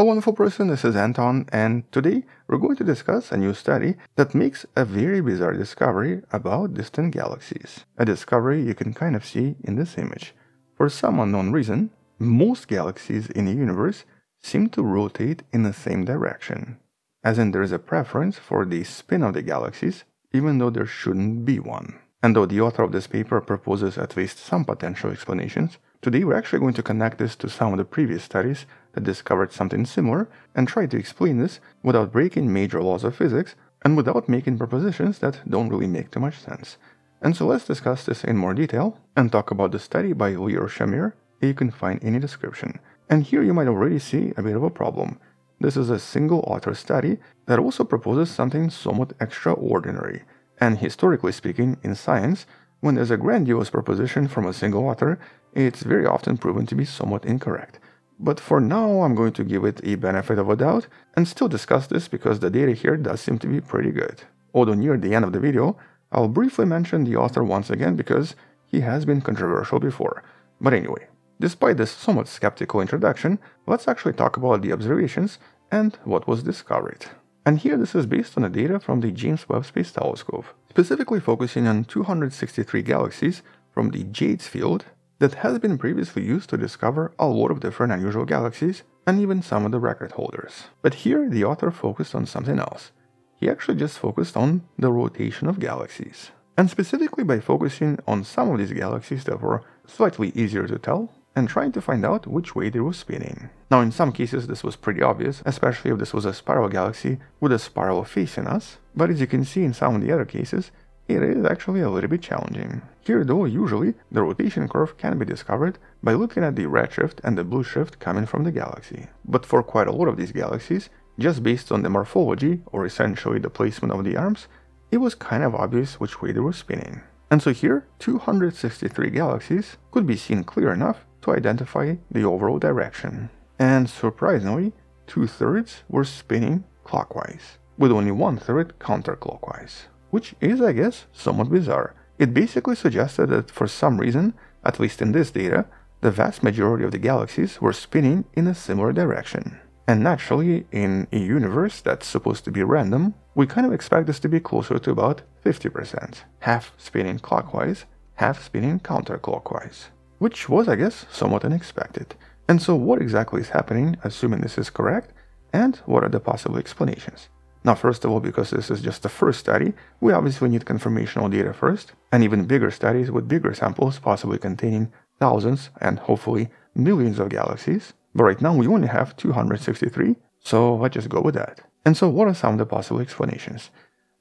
Hello wonderful person, this is Anton, and today we're going to discuss a new study that makes a very bizarre discovery about distant galaxies. A discovery you can kind of see in this image. For some unknown reason, most galaxies in the universe seem to rotate in the same direction. As in, there is a preference for the spin of the galaxies, even though there shouldn't be one. And though the author of this paper proposes at least some potential explanations, today we're actually going to connect this to some of the previous studies that discovered something similar and try to explain this without breaking major laws of physics and without making propositions that don't really make too much sense. And so let's discuss this in more detail and talk about the study by Lior Shamir that you can find in the description. And here you might already see a bit of a problem. This is a single author study that also proposes something somewhat extraordinary. And historically speaking, in science, when there's a grandiose proposition from a single author, it's very often proven to be somewhat incorrect. But for now, I'm going to give it a benefit of a doubt and still discuss this because the data here does seem to be pretty good. Although near the end of the video, I'll briefly mention the author once again because he has been controversial before. But anyway, despite this somewhat skeptical introduction, let's actually talk about the observations and what was discovered. And here this is based on the data from the James Webb Space Telescope, specifically focusing on 263 galaxies from the JADES field that has been previously used to discover a lot of different unusual galaxies and even some of the record holders. But here the author focused on something else. He actually just focused on the rotation of galaxies. And specifically by focusing on some of these galaxies that were slightly easier to tell, and trying to find out which way they were spinning. Now in some cases this was pretty obvious, especially if this was a spiral galaxy with a spiral facing us, but as you can see in some of the other cases, it is actually a little bit challenging. Here though, usually the rotation curve can be discovered by looking at the redshift and the blue shift coming from the galaxy. But for quite a lot of these galaxies, just based on the morphology, or essentially the placement of the arms, it was kind of obvious which way they were spinning. And so here, 263 galaxies could be seen clear enough to identify the overall direction. And surprisingly, two-thirds were spinning clockwise, with only one-third counterclockwise. Which is, I guess, somewhat bizarre. It basically suggested that for some reason, at least in this data, the vast majority of the galaxies were spinning in a similar direction. And naturally, in a universe that's supposed to be random, we kind of expect this to be closer to about 50%. Half spinning clockwise, half spinning counterclockwise. Which was, I guess, somewhat unexpected. And so what exactly is happening, assuming this is correct, and what are the possible explanations? Now first of all, because this is just the first study, we obviously need confirmational data first, and even bigger studies with bigger samples, possibly containing thousands and hopefully millions of galaxies. But right now we only have 263, so let's just go with that. And so what are some of the possible explanations?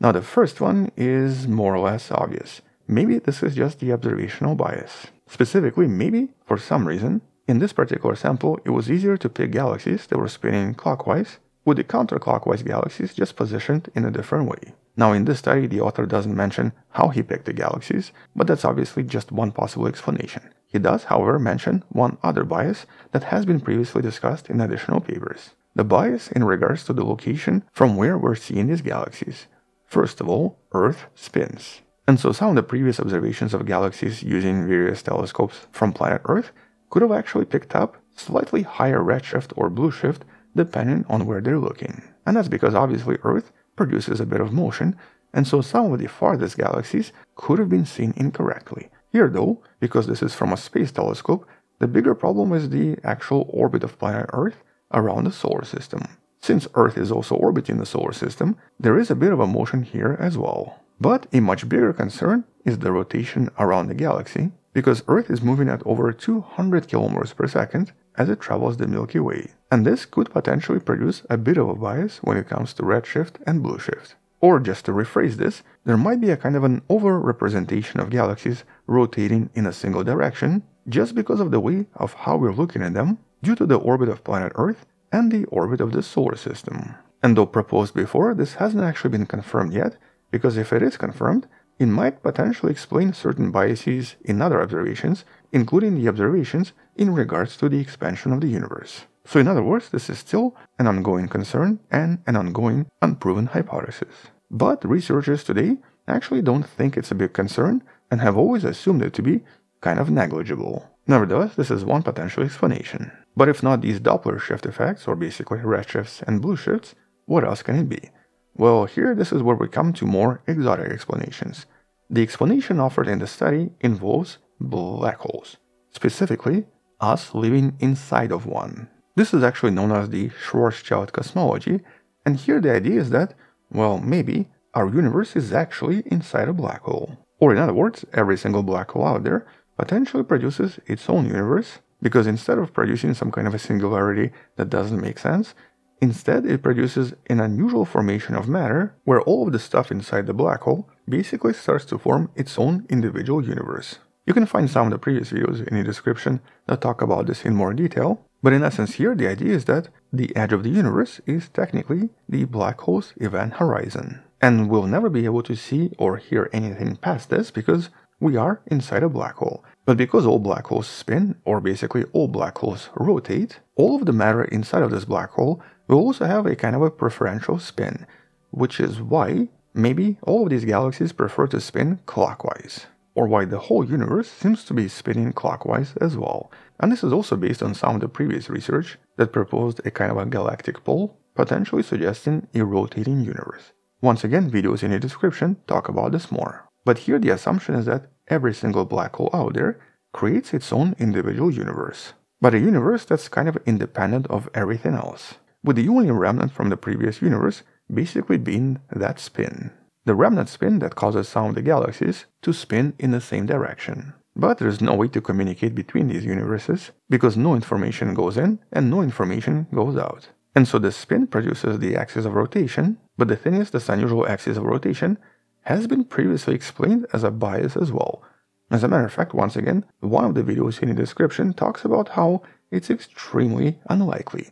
Now the first one is more or less obvious. Maybe this is just the observational bias. Specifically, maybe, for some reason, in this particular sample, it was easier to pick galaxies that were spinning clockwise, with the counterclockwise galaxies just positioned in a different way. Now in this study, the author doesn't mention how he picked the galaxies, but that's obviously just one possible explanation. He does, however, mention one other bias that has been previously discussed in additional papers. The bias in regards to the location from where we're seeing these galaxies. First of all, Earth spins. And so some of the previous observations of galaxies using various telescopes from planet Earth could have actually picked up slightly higher redshift or blue shift depending on where they're looking. And that's because obviously Earth produces a bit of motion, and so some of the farthest galaxies could have been seen incorrectly. Here though, because this is from a space telescope, the bigger problem is the actual orbit of planet Earth around the solar system. Since Earth is also orbiting the solar system, there is a bit of a motion here as well. But a much bigger concern is the rotation around the galaxy, because Earth is moving at over 200 kilometers per second as it travels the Milky Way, and this could potentially produce a bit of a bias when it comes to redshift and blue shift. Or just to rephrase this, there might be a kind of an over-representation of galaxies rotating in a single direction just because of the way of how we're looking at them due to the orbit of planet Earth and the orbit of the solar system. And though proposed before, this hasn't actually been confirmed yet, because if it is confirmed, it might potentially explain certain biases in other observations, including the observations in regards to the expansion of the universe. So in other words, this is still an ongoing concern and an ongoing unproven hypothesis. But researchers today actually don't think it's a big concern and have always assumed it to be kind of negligible. Nevertheless, this is one potential explanation. But if not these Doppler shift effects, or basically redshifts and blue shifts, what else can it be? Well, here this is where we come to more exotic explanations. The explanation offered in the study involves black holes, specifically us living inside of one. This is actually known as the Schwarzschild cosmology, and here the idea is that, well, maybe our universe is actually inside a black hole. Or in other words, every single black hole out there potentially produces its own universe, because instead of producing some kind of a singularity that doesn't make sense, instead it produces an unusual formation of matter where all of the stuff inside the black hole basically starts to form its own individual universe. You can find some of the previous videos in the description that talk about this in more detail, but in essence here the idea is that the edge of the universe is technically the black hole's event horizon. And we'll never be able to see or hear anything past this because we are inside a black hole. But because all black holes spin, or basically all black holes rotate, all of the matter inside of this black hole will also have a kind of a preferential spin, which is why maybe all of these galaxies prefer to spin clockwise, or why the whole universe seems to be spinning clockwise as well. And this is also based on some of the previous research that proposed a kind of a galactic pole, potentially suggesting a rotating universe. Once again, videos in the description talk about this more. But here the assumption is that every single black hole out there creates its own individual universe, but a universe that's kind of independent of everything else, with the only remnant from the previous universe basically being that spin. The remnant spin that causes some of the galaxies to spin in the same direction. But there's no way to communicate between these universes, because no information goes in and no information goes out. And so the spin produces the axis of rotation, but the thing is, this unusual axis of rotation has been previously explained as a bias as well. As a matter of fact, once again, one of the videos in the description talks about how it's extremely unlikely.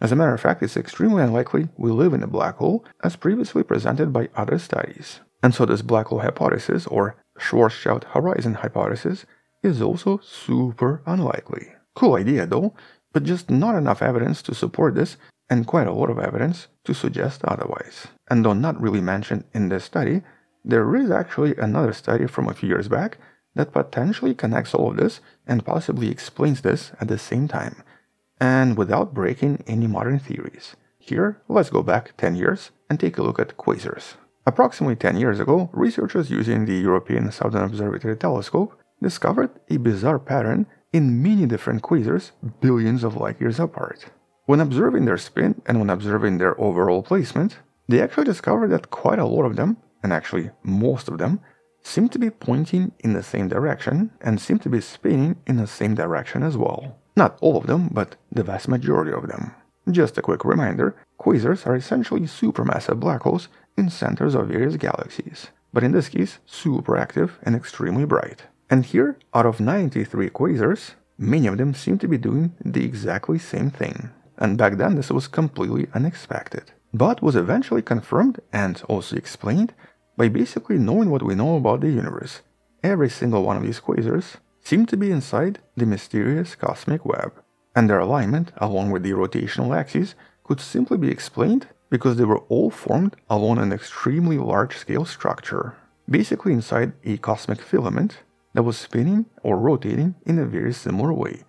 As a matter of fact, it's extremely unlikely we live in a black hole, as previously presented by other studies. And so this black hole hypothesis, or Schwarzschild horizon hypothesis, is also super unlikely. Cool idea though, but just not enough evidence to support this, and quite a lot of evidence to suggest otherwise. And though not really mentioned in this study, there is actually another study from a few years back that potentially connects all of this and possibly explains this at the same time, and without breaking any modern theories. Here, let's go back 10 years and take a look at quasars. Approximately 10 years ago, researchers using the European Southern Observatory telescope discovered a bizarre pattern in many different quasars billions of light years apart. When observing their spin and when observing their overall placement, they actually discovered that quite a lot of them, and actually most of them, seem to be pointing in the same direction and seem to be spinning in the same direction as well. Not all of them, but the vast majority of them. Just a quick reminder, quasars are essentially supermassive black holes in centers of various galaxies, but in this case super active and extremely bright. And here, out of 93 quasars, many of them seem to be doing the exactly same thing. And back then this was completely unexpected, but was eventually confirmed and also explained by basically knowing what we know about the universe. Every single one of these quasars seem to be inside the mysterious cosmic web, and their alignment along with the rotational axes could simply be explained because they were all formed along an extremely large-scale structure, basically inside a cosmic filament that was spinning or rotating in a very similar way.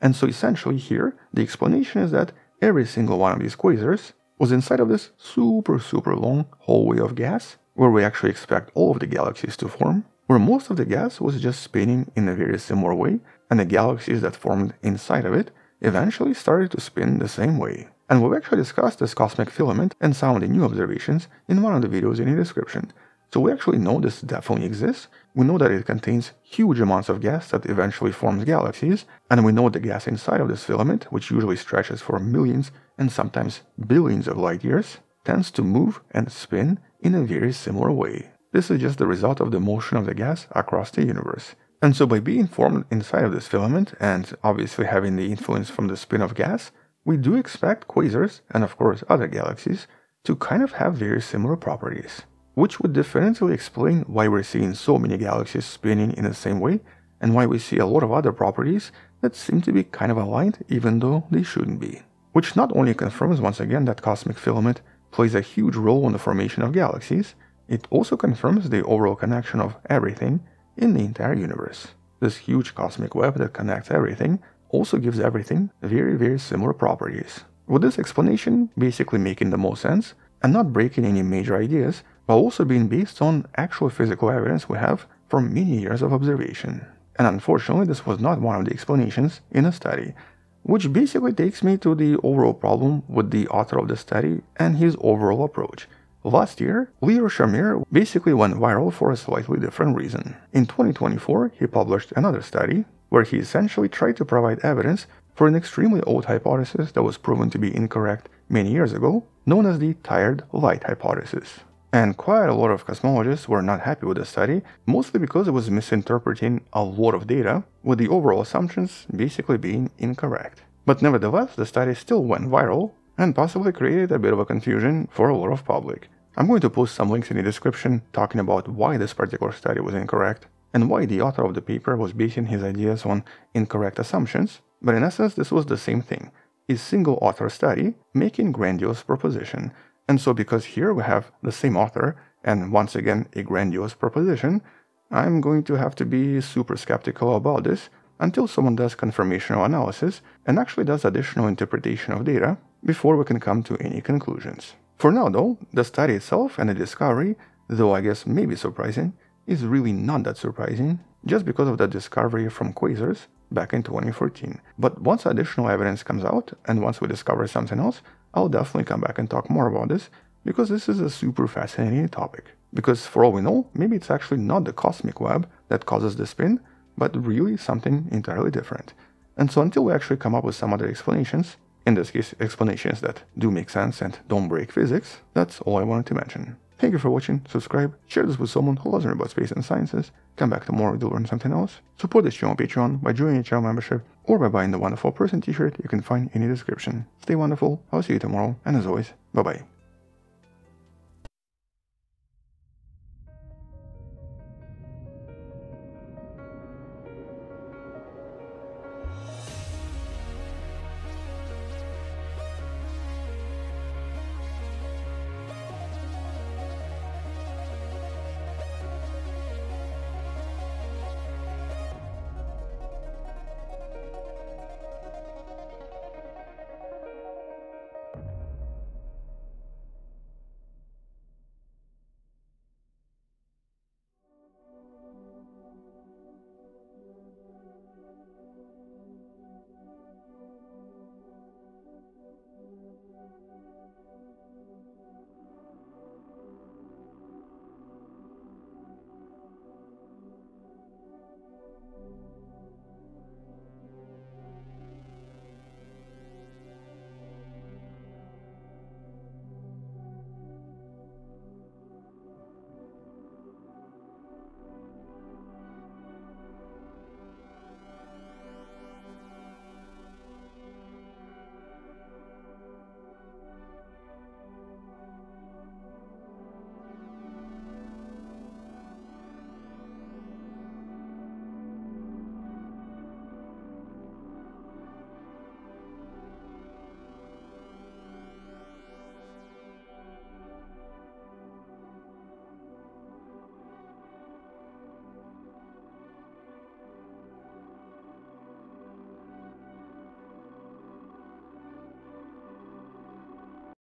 And so essentially here, the explanation is that every single one of these quasars was inside of this super long hallway of gas, where we actually expect all of the galaxies to form, where most of the gas was just spinning in a very similar way, and the galaxies that formed inside of it eventually started to spin the same way. And we've actually discussed this cosmic filament and some of the new observations in one of the videos in the description. So we actually know this definitely exists, we know that it contains huge amounts of gas that eventually forms galaxies, and we know the gas inside of this filament, which usually stretches for millions and sometimes billions of light years, tends to move and spin in a very similar way. This is just the result of the motion of the gas across the universe. And so by being formed inside of this filament, and obviously having the influence from the spin of gas, we do expect quasars, and of course other galaxies, to kind of have very similar properties, which would definitively explain why we're seeing so many galaxies spinning in the same way, and why we see a lot of other properties that seem to be kind of aligned even though they shouldn't be. Which not only confirms once again that cosmic filament plays a huge role in the formation of galaxies, it also confirms the overall connection of everything in the entire universe. this huge cosmic web that connects everything, also gives everything very, very similar properties. With this explanation basically making the most sense and not breaking any major ideas, but also being based on actual physical evidence we have from many years of observation. And unfortunately, this was not one of the explanations in the study, which basically takes me to the overall problem with the author of the study and his overall approach. Last year, Lior Shamir basically went viral for a slightly different reason. In 2024, he published another study where he essentially tried to provide evidence for an extremely old hypothesis that was proven to be incorrect many years ago, known as the Tired Light Hypothesis. And quite a lot of cosmologists were not happy with the study, mostly because it was misinterpreting a lot of data, with the overall assumptions basically being incorrect. But nevertheless, the study still went viral and possibly created a bit of a confusion for a lot of public. I'm going to post some links in the description talking about why this particular study was incorrect and why the author of the paper was basing his ideas on incorrect assumptions, but in essence this was the same thing, a single author study making grandiose proposition. And so because here we have the same author and once again a grandiose proposition, I'm going to have to be super skeptical about this until someone does confirmational analysis and actually does additional interpretation of data before we can come to any conclusions. For now though, the study itself and the discovery, though I guess may be surprising, is really not that surprising just because of the discovery from quasars back in 2014. But once additional evidence comes out and once we discover something else, I'll definitely come back and talk more about this, because this is a super fascinating topic. Because for all we know, maybe it's actually not the cosmic web that causes the spin, but really something entirely different. And so until we actually come up with some other explanations, in this case explanations that do make sense and don't break physics, that's all I wanted to mention. Thank you for watching, subscribe, share this with someone who loves learning about space and sciences, come back tomorrow to learn something else, support this channel on Patreon by joining a channel membership or by buying the Wonderful Person t-shirt you can find in the description. Stay wonderful, I'll see you tomorrow, and as always, bye bye.